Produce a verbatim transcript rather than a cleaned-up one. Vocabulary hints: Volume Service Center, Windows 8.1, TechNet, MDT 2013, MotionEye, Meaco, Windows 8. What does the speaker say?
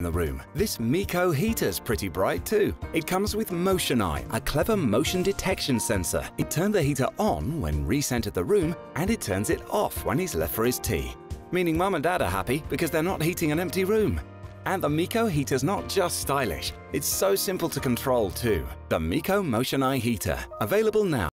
in the room. This Meaco heater's pretty bright too. It comes with MotionEye, a clever motion detection sensor. It turned the heater on when Reese entered the room, and it turns it off when he's left for his tea. Meaning Mum and Dad are happy because they're not heating an empty room. And the Meaco heater's not just stylish, it's so simple to control too. The Meaco MotionEye heater, available now.